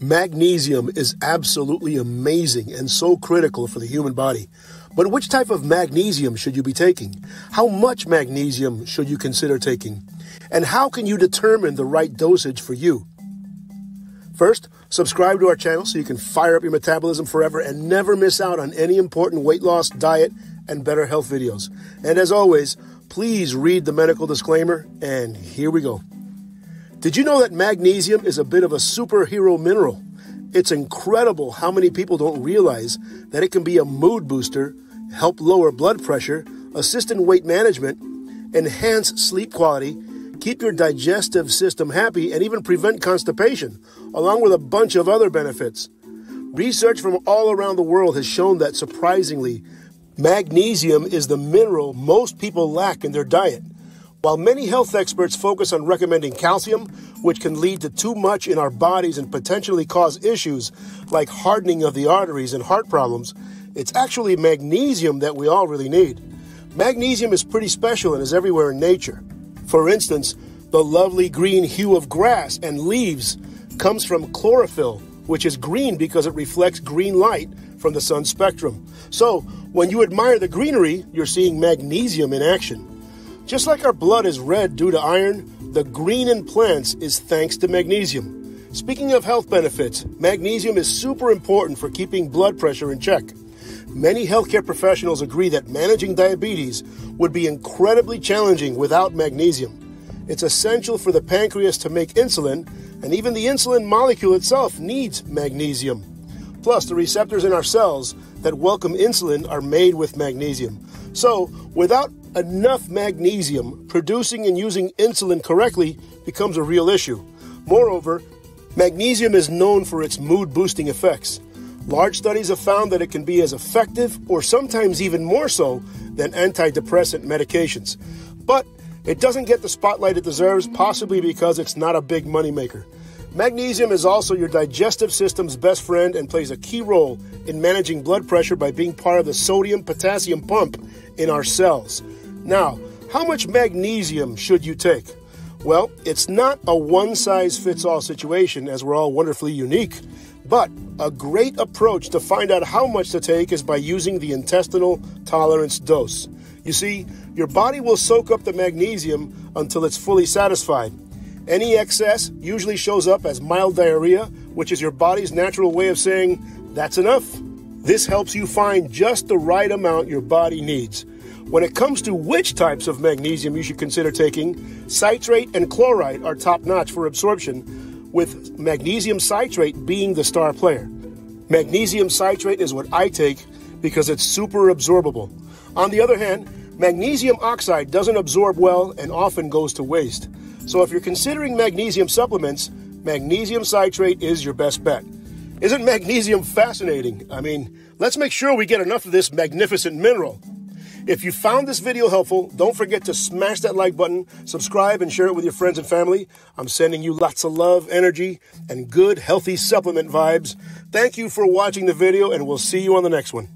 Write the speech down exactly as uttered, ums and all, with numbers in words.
Magnesium is absolutely amazing and so critical for the human body. But which type of magnesium should you be taking? How much magnesium should you consider taking? And how can you determine the right dosage for you? First, subscribe to our channel so you can fire up your metabolism forever and never miss out on any important weight loss, diet, and better health videos. And as always, please read the medical disclaimer, and here we go. Did you know that magnesium is a bit of a superhero mineral? It's incredible how many people don't realize that it can be a mood booster, help lower blood pressure, assist in weight management, enhance sleep quality, keep your digestive system happy, and even prevent constipation, along with a bunch of other benefits. Research from all around the world has shown that, surprisingly, magnesium is the mineral most people lack in their diet. While many health experts focus on recommending calcium, which can lead to too much in our bodies and potentially cause issues like hardening of the arteries and heart problems, it's actually magnesium that we all really need. Magnesium is pretty special and is everywhere in nature. For instance, the lovely green hue of grass and leaves comes from chlorophyll, which is green because it reflects green light from the sun's spectrum. So, when you admire the greenery, you're seeing magnesium in action. Just like our blood is red due to iron, the green in plants is thanks to magnesium. Speaking of health benefits, magnesium is super important for keeping blood pressure in check. Many healthcare professionals agree that managing diabetes would be incredibly challenging without magnesium. It's essential for the pancreas to make insulin, and even the insulin molecule itself needs magnesium. Plus, the receptors in our cells that welcome insulin are made with magnesium. So, without enough magnesium, producing and using insulin correctly becomes a real issue. Moreover, magnesium is known for its mood-boosting effects. Large studies have found that it can be as effective, or sometimes even more so, than antidepressant medications. But it doesn't get the spotlight it deserves, possibly because it's not a big moneymaker. Magnesium is also your digestive system's best friend and plays a key role in managing blood pressure by being part of the sodium-potassium pump in our cells. Now, how much magnesium should you take? Well, it's not a one-size-fits-all situation, as we're all wonderfully unique, but a great approach to find out how much to take is by using the intestinal tolerance dose. You see, your body will soak up the magnesium until it's fully satisfied. Any excess usually shows up as mild diarrhea, which is your body's natural way of saying, that's enough. This helps you find just the right amount your body needs. When it comes to which types of magnesium you should consider taking, citrate and chloride are top-notch for absorption, with magnesium citrate being the star player. Magnesium citrate is what I take because it's super absorbable. On the other hand, magnesium oxide doesn't absorb well and often goes to waste. So if you're considering magnesium supplements, magnesium citrate is your best bet. Isn't magnesium fascinating? I mean, let's make sure we get enough of this magnificent mineral. If you found this video helpful, don't forget to smash that like button, subscribe, and share it with your friends and family. I'm sending you lots of love, energy, and good, healthy supplement vibes. Thank you for watching the video, and we'll see you on the next one.